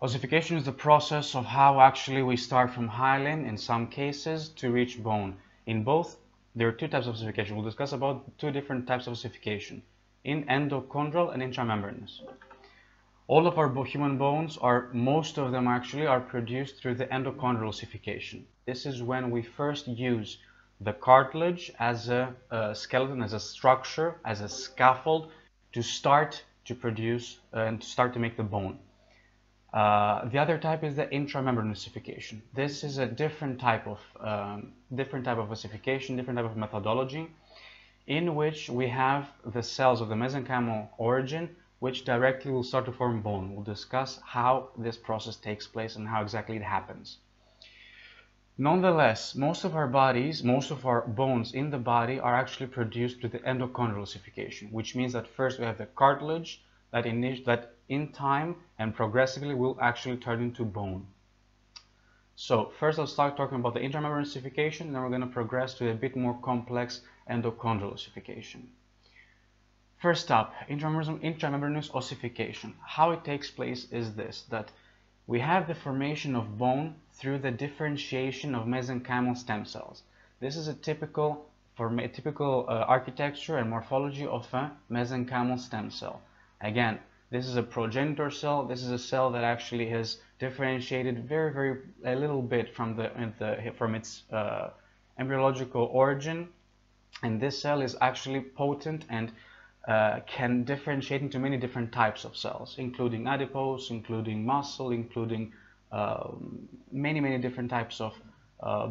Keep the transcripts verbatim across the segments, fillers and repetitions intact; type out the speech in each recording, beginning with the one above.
Ossification is the process of how actually we start from hyaline in some cases to reach bone. In both, there are two types of ossification. We'll discuss about two different types of ossification, in endochondral and intramembranous. All of our human bones, are most of them actually, are produced through the endochondral ossification. This is when we first use the cartilage as a, a skeleton, as a structure, as a scaffold to start to produce uh, and to start to make the bone. Uh, the other type is the intramembranous ossification. This is a different type of um, different type of ossification, different type of methodology, in which we have the cells of the mesenchymal origin, which directly will start to form bone. We'll discuss how this process takes place and how exactly it happens. Nonetheless, most of our bodies, most of our bones in the body are actually produced through the endochondral ossification, which means that first we have the cartilage that in, that in time and progressively will actually turn into bone. So first I'll start talking about the intramembranous ossification, then we're going to progress to a bit more complex endochondral ossification. First up, intramembranous ossification. How it takes place is this, that we have the formation of bone through the differentiation of mesenchymal stem cells. This is a typical, form, a typical uh, architecture and morphology of a mesenchymal stem cell. Again, this is a progenitor cell. This is a cell that actually has differentiated very, very a little bit from, the, the, from its uh, embryological origin. And this cell is actually potent and Uh, can differentiate into many different types of cells, including adipose, including muscle, including uh, many, many different types of uh,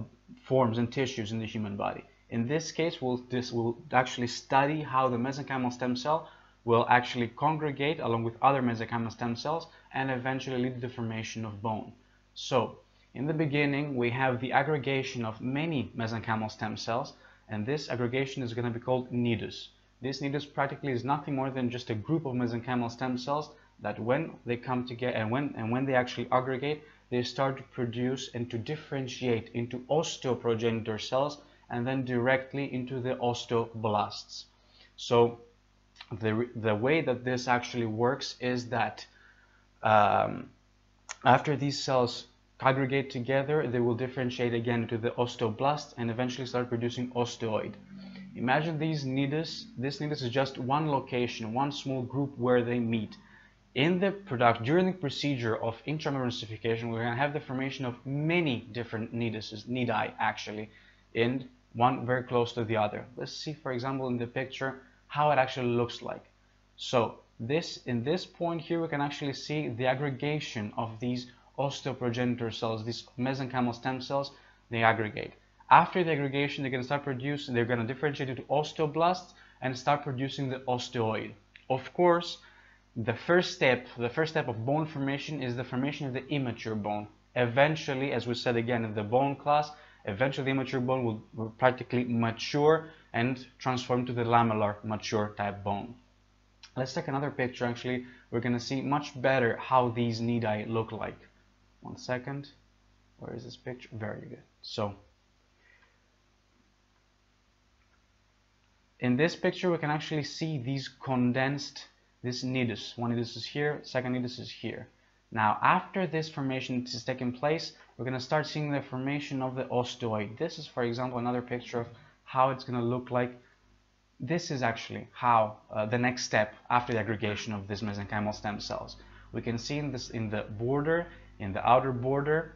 forms and tissues in the human body. In this case, we'll, this will actually study how the mesenchymal stem cell will actually congregate along with other mesenchymal stem cells and eventually lead to the formation of bone. So, in the beginning, we have the aggregation of many mesenchymal stem cells, and this aggregation is going to be called nidus. This nidus practically is nothing more than just a group of mesenchymal stem cells that when they come together and when, and when they actually aggregate, they start to produce and to differentiate into osteoprogenitor cells and then directly into the osteoblasts. So the, the way that this actually works is that um, after these cells aggregate together, they will differentiate again into the osteoblasts and eventually start producing osteoid. Imagine these nidus, this nidus is just one location, one small group where they meet. In the product, during the procedure of intramembranous ossification, we're going to have the formation of many different niduses, nidi actually, in one very close to the other. Let's see, for example, in the picture, how it actually looks like. So, this in this point here, we can actually see the aggregation of these osteoprogenitor cells, these mesenchymal stem cells, they aggregate. After the aggregation, they're going to start producing, they're going to differentiate into osteoblasts and start producing the osteoid. Of course, the first step, the first step of bone formation is the formation of the immature bone. Eventually, as we said again in the bone class, eventually the immature bone will, will practically mature and transform to the lamellar mature type bone. Let's take another picture. Actually, we're going to see much better how these nidi look like. One second. Where is this picture? Very good. So, in this picture, we can actually see these condensed, this nidus. One nidus is here, second nidus is here. Now, after this formation is taking place, we're going to start seeing the formation of the osteoid. This is, for example, another picture of how it's going to look like. This is actually how uh, the next step after the aggregation of these mesenchymal stem cells. We can see in, this, in the border, in the outer border,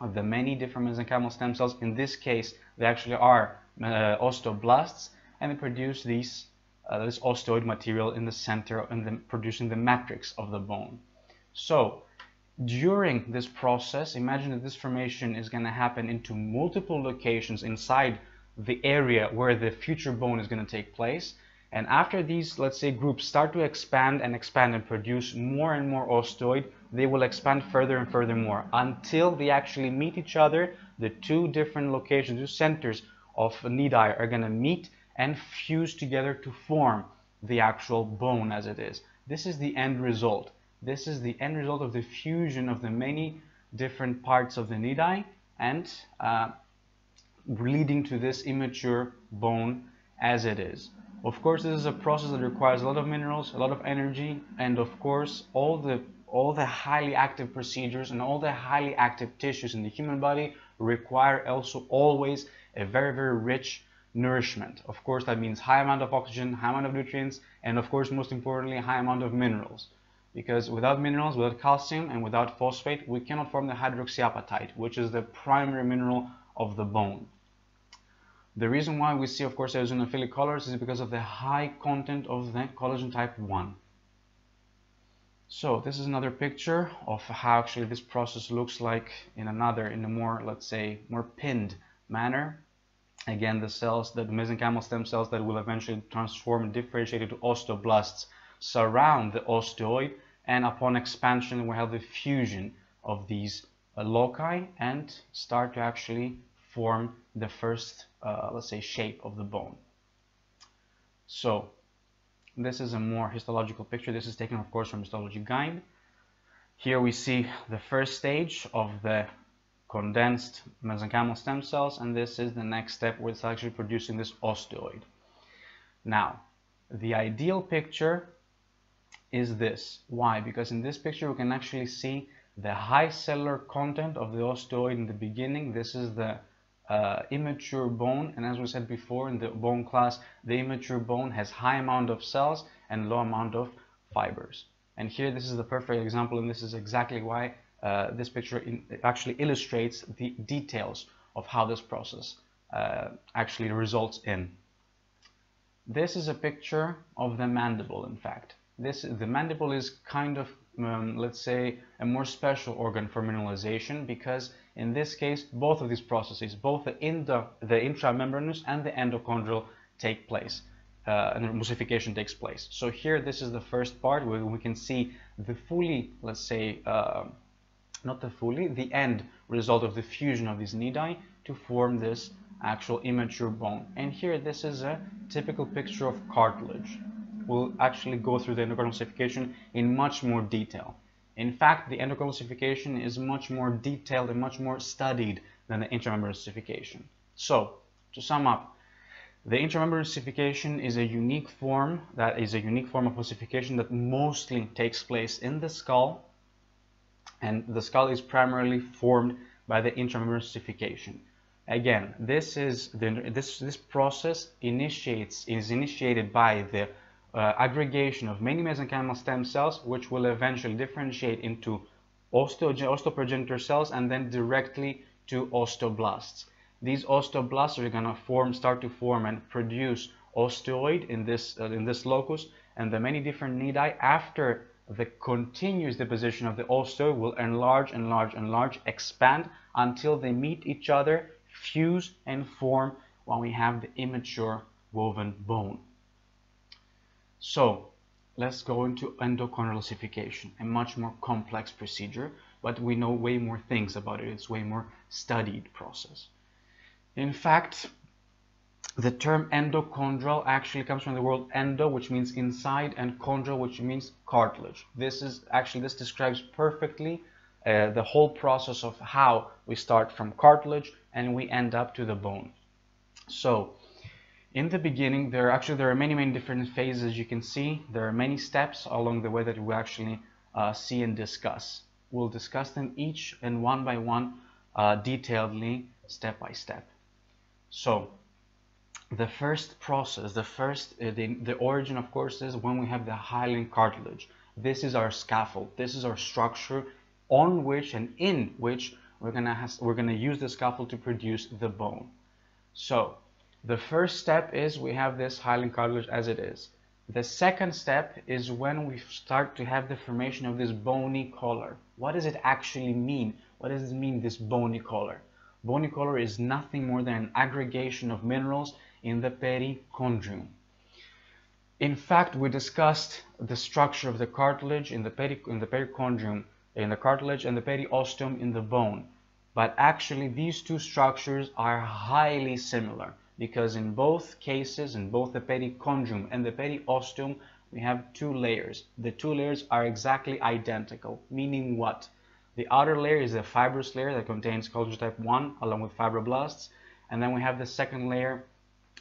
of the many different mesenchymal stem cells. In this case, they actually are uh, osteoblasts. And they produce these, uh, this osteoid material in the center and then producing the matrix of the bone. So during this process, imagine that this formation is going to happen into multiple locations inside the area where the future bone is going to take place. And after these, let's say, groups start to expand and expand and produce more and more osteoid, they will expand further and further more until they actually meet each other. The two different locations, two centers of nidi are going to meet and fuse together to form the actual bone as it is. This is the end result. This is the end result of the fusion of the many different parts of the nidi and uh, leading to this immature bone as it is. Of course, this is a process that requires a lot of minerals, a lot of energy, and of course, all the all the highly active procedures and all the highly active tissues in the human body require also always a very, very rich nourishment. Of course, that means high amount of oxygen, high amount of nutrients, and of course, most importantly, high amount of minerals. Because without minerals, without calcium, and without phosphate, we cannot form the hydroxyapatite, which is the primary mineral of the bone. The reason why we see, of course, eosinophilic colors is because of the high content of the collagen type one. So this is another picture of how actually this process looks like in another, in a more, let's say, more pinned manner. Again, the cells, the mesenchymal stem cells that will eventually transform and differentiate into osteoblasts surround the osteoid, and upon expansion we have the fusion of these uh, loci and start to actually form the first, uh, let's say, shape of the bone. So this is a more histological picture. This is taken, of course, from Histology Guide. Here we see the first stage of the condensed mesenchymal stem cells, and this is the next step where it's actually producing this osteoid. Now, the ideal picture is this. Why? Because in this picture we can actually see the high cellular content of the osteoid in the beginning. This is the uh, immature bone, and as we said before in the bone class, the immature bone has high amount of cells and low amount of fibers. And here this is the perfect example, and this is exactly why uh, this picture in, actually illustrates the details of how this process uh, actually results in. This is a picture of the mandible, in fact. This, the mandible is kind of, um, let's say, a more special organ for mineralization, because in this case, both of these processes, both the, indo, the intramembranous and the endochondral take place, uh, and ossification takes place. So here, this is the first part where we can see the fully, let's say, uh, not the fully, the end result of the fusion of these nidi to form this actual immature bone. And here this is a typical picture of cartilage. We'll actually go through the endochondral ossification in much more detail. In fact, the endochondral ossification is much more detailed and much more studied than the intramembranous ossification. So, to sum up, the intramembranous ossification is a unique form, that is a unique form of ossification that mostly takes place in the skull, and the skull is primarily formed by the intramembranous ossification. Again, this is the, this this process initiates is initiated by the uh, aggregation of many mesenchymal stem cells, which will eventually differentiate into osteo, osteoprogenitor cells and then directly to osteoblasts. These osteoblasts are going to form, start to form, and produce osteoid in this uh, in this locus, and the many different nidi after the continuous deposition of the osteoid will enlarge, enlarge, enlarge, expand until they meet each other, fuse and form when we have the immature woven bone. So let's go into endochondral ossification, a much more complex procedure, but we know way more things about it. It's a way more studied process. In fact, the term endochondral actually comes from the word endo, which means inside, and chondral, which means cartilage. This is actually, this describes perfectly Uh, the whole process of how we start from cartilage and we end up to the bone. So in the beginning, there are actually there are many many different phases. You can see there are many steps along the way that we actually uh, see and discuss. We'll discuss them each and one by one, uh, detailedly, step by step. So the first process, the first uh, the, the origin, of course, is when we have the hyaline cartilage. This is our scaffold, this is our structure on which and in which we're gonna have, we're gonna use the scaffold to produce the bone. So the first step is we have this hyaline cartilage as it is. The second step is when we start to have the formation of this bony collar. What does it actually mean? What does it mean, this bony collar? Bony collar is nothing more than an aggregation of minerals in the perichondrium. In fact, we discussed the structure of the cartilage in the, peri in the perichondrium in the cartilage and the periosteum in the bone, but actually these two structures are highly similar, because in both cases, in both the perichondrium and the periosteum, we have two layers. The two layers are exactly identical, meaning what? The outer layer is the fibrous layer that contains collagen type one along with fibroblasts, and then we have the second layer,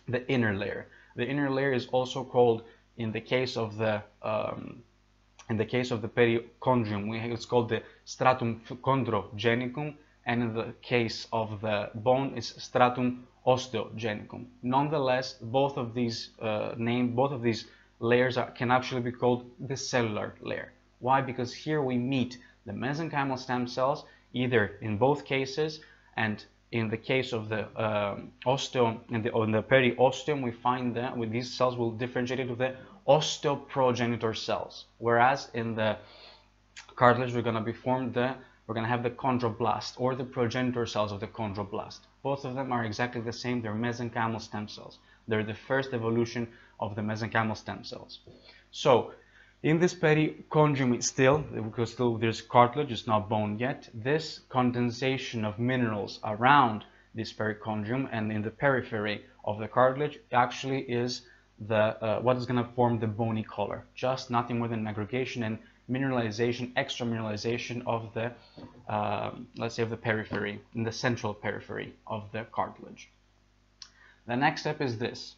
the inner layer. The inner layer is also called, in the case of the um, In the case of the perichondrium, it's called the stratum chondrogenicum, and in the case of the bone, it's stratum osteogenicum. Nonetheless, both of these uh, name, both of these layers are, can actually be called the cellular layer. Why? Because here we meet the mesenchymal stem cells, either in both cases, and in the case of the um, osteum and the, on the periosteum, we find that with these cells will differentiate into the osteoprogenitor cells, whereas in the cartilage we're going to be formed the we're going to have the chondroblast, or the progenitor cells of the chondroblast. Both of them are exactly the same. They're mesenchymal stem cells. They're the first evolution of the mesenchymal stem cells. So in this perichondrium, still, because still there's cartilage, it's not bone yet, this condensation of minerals around this perichondrium and in the periphery of the cartilage actually is the uh, what is going to form the bony collar. Just nothing more than an aggregation and mineralization, extra mineralization of the, uh, let's say, of the periphery, in the central periphery of the cartilage. The next step is this.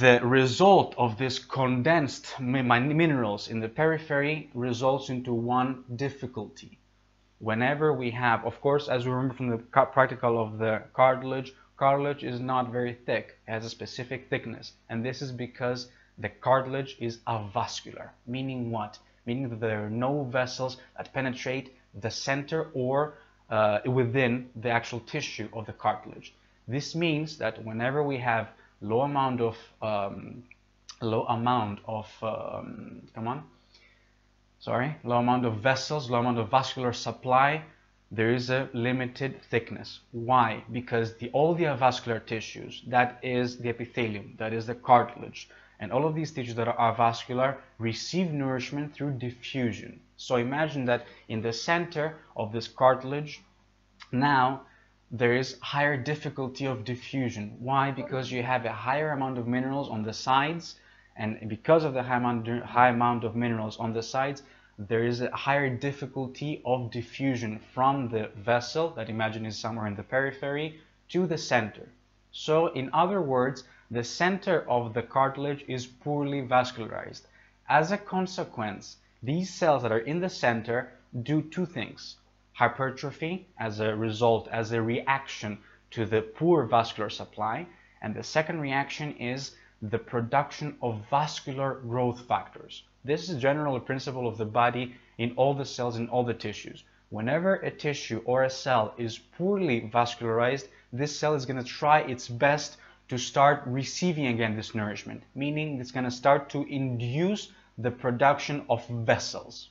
The result of this condensed minerals in the periphery results into one difficulty. Whenever we have, of course, as we remember from the practical of the cartilage, cartilage is not very thick, it has a specific thickness, and this is because the cartilage is avascular, meaning what? Meaning that there are no vessels that penetrate the center or uh, within the actual tissue of the cartilage. This means that whenever we have low amount of um, low amount of um, come on, sorry, low amount of vessels, low amount of vascular supply, there is a limited thickness. Why? Because the, all the avascular tissues, that is the epithelium, that is the cartilage, and all of these tissues that are avascular receive nourishment through diffusion. So imagine that in the center of this cartilage, now there is higher difficulty of diffusion. Why? Because you have a higher amount of minerals on the sides, and because of the high amount, high amount of minerals on the sides, there is a higher difficulty of diffusion from the vessel, that imagine is somewhere in the periphery, to the center. So in other words, the center of the cartilage is poorly vascularized. As a consequence, these cells that are in the center do two things. Hypertrophy as a result, as a reaction to the poor vascular supply, and the second reaction is the production of vascular growth factors. This is a general principle of the body in all the cells, in all the tissues. Whenever a tissue or a cell is poorly vascularized, this cell is going to try its best to start receiving again this nourishment, meaning it's going to start to induce the production of vessels.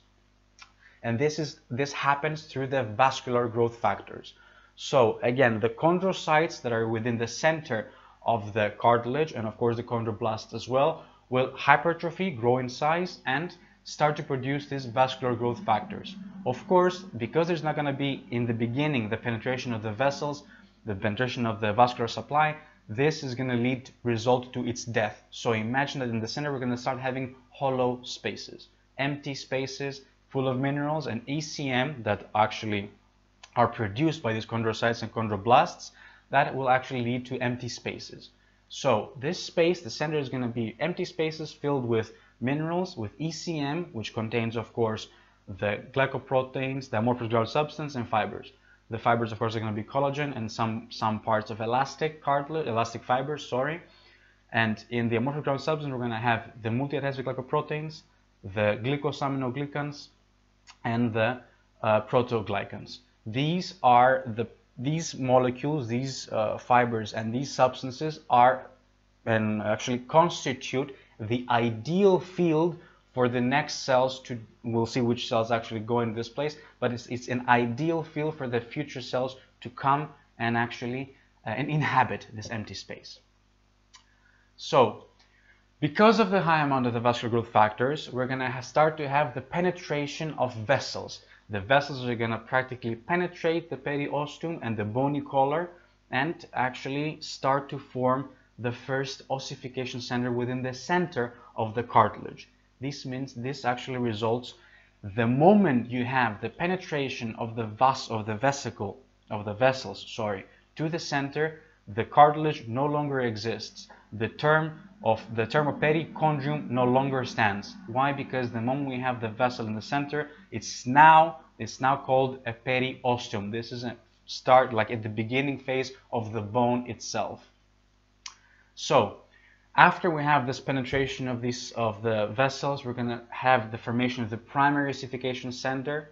And this is this happens through the vascular growth factors. So again, the chondrocytes that are within the center of the cartilage, and of course the chondroblast as well, will hypertrophy, grow in size, and start to produce these vascular growth factors. Of course, because there's not going to be in the beginning the penetration of the vessels, the penetration of the vascular supply, this is going to lead result to its death. So imagine that in the center we're going to start having hollow spaces, empty spaces full of minerals and E C M that actually are produced by these chondrocytes and chondroblasts that will actually lead to empty spaces. So this space, the center, is going to be empty spaces filled with minerals, with E C M, which contains of course the glycoproteins, the amorphous glycol substance, and fibers. The fibers, of course, are going to be collagen and some some parts of elastic cartilage, elastic fibers, sorry. And in the amorphous glycol substance, we're going to have the multi-adhesive glycoproteins, the glycosaminoglycans, and the uh, proteoglycans. These are the these molecules, these uh, fibers, and these substances are and actually constitute the ideal field for the next cells to, we'll see which cells actually go in this place, but it's, it's an ideal field for the future cells to come and actually uh, and inhabit this empty space. So, because of the high amount of the vascular growth factors, we're going to start to have the penetration of vessels. The vessels are going to practically penetrate the periosteum and the bony collar and actually start to form the first ossification center within the center of the cartilage. This means this actually results, the moment you have the penetration of the vas of the vesicle of the vessels, sorry, to the center, the cartilage no longer exists. the term of the term of perichondrium no longer stands. Why? Because the moment we have the vessel in the center, it's now it's now called a periosteum. This is a start, like at the beginning phase of the bone itself. So after we have this penetration of these of the vessels, we're going to have the formation of the primary ossification center,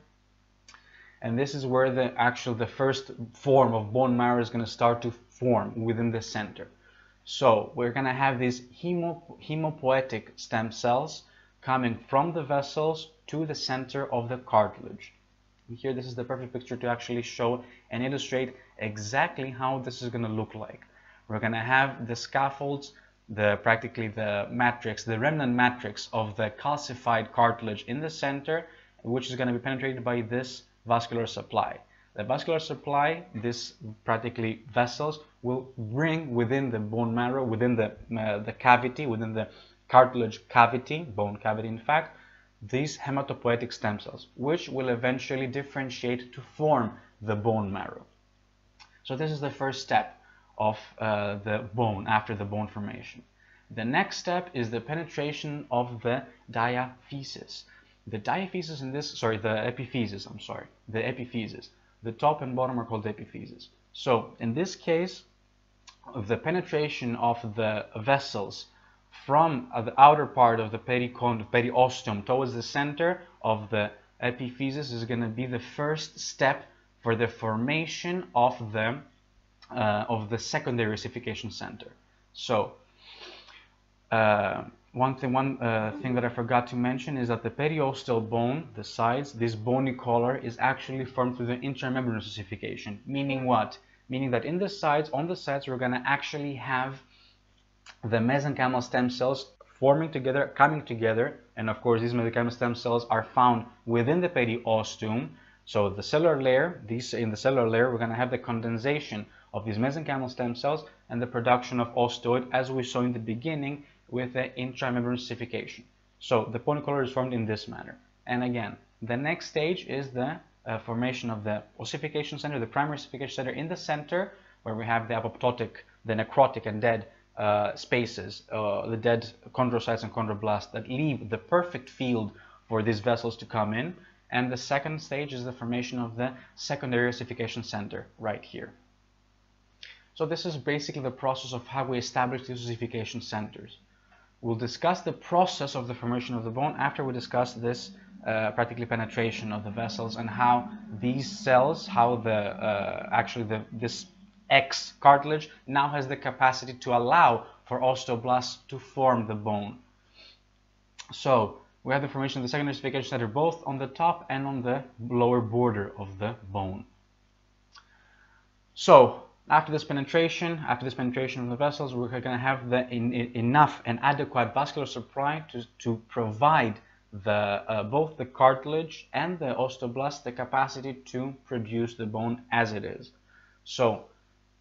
and this is where the actual the first form of bone marrow is going to start to form within the center. So we're going to have these hemo, hematopoietic stem cells coming from the vessels to the center of the cartilage. And here, this is the perfect picture to actually show and illustrate exactly how this is going to look like. We're going to have the scaffolds, the practically the matrix, the remnant matrix of the calcified cartilage in the center, which is going to be penetrated by this vascular supply. The vascular supply, this practically vessels, will bring within the bone marrow, within the, uh, the cavity, within the cartilage cavity, bone cavity in fact, these hematopoietic stem cells, which will eventually differentiate to form the bone marrow. So this is the first step of uh, the bone after the bone formation. The next step is the penetration of the diaphysis. The diaphysis in this, sorry, the epiphysis, I'm sorry, the epiphysis. The top and bottom are called epiphyses. So in this case, the penetration of the vessels from the outer part of the periosteum towards the center of the epiphysis is going to be the first step for the formation of the Uh, of the secondary ossification center. So uh, one thing one uh, thing that I forgot to mention is that the periosteal bone, the sides, this bony collar is actually formed through the intramembranous ossification, meaning what? Meaning that in the sides, on the sides, we're going to actually have the mesenchymal stem cells forming together, coming together, and of course these mesenchymal stem cells are found within the periosteum. So the cellular layer, these in the cellular layer, we're going to have the condensation of these mesenchymal stem cells and the production of osteoid, as we saw in the beginning with the intramembranous ossification. So the ponycollar is formed in this manner. And again, the next stage is the uh, formation of the ossification center, the primary ossification center in the center, where we have the apoptotic, the necrotic and dead uh, spaces, uh, the dead chondrocytes and chondroblasts that leave the perfect field for these vessels to come in. And the second stage is the formation of the secondary ossification center right here. So this is basically the process of how we establish these ossification centers. We'll discuss the process of the formation of the bone after we discuss this uh, practically penetration of the vessels and how these cells, how the uh, actually the, this X cartilage now has the capacity to allow for osteoblasts to form the bone. So we have the formation of the secondary ossification center both on the top and on the lower border of the bone. So after this penetration, after this penetration of the vessels, we're going to have the in, in, enough and adequate vascular supply to, to provide the, uh, both the cartilage and the osteoblast the capacity to produce the bone as it is. So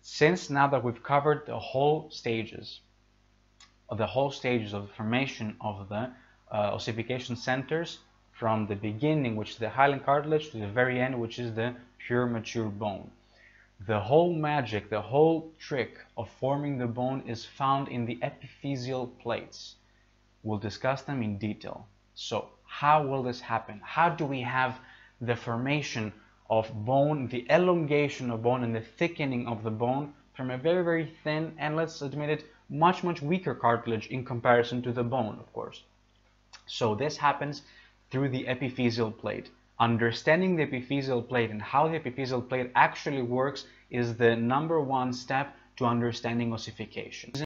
since now that we've covered the whole stages, the whole stages of the formation of the Uh, ossification centers from the beginning, which is the hyaline cartilage, to the very end, which is the pure mature bone. The whole magic, the whole trick of forming the bone is found in the epiphyseal plates. We'll discuss them in detail. So how will this happen? How do we have the formation of bone, the elongation of bone and the thickening of the bone from a very, very thin and, let's admit it, much, much weaker cartilage in comparison to the bone, of course? So this happens through the epiphyseal plate. Understanding the epiphyseal plate and how the epiphyseal plate actually works is the number one step to understanding ossification.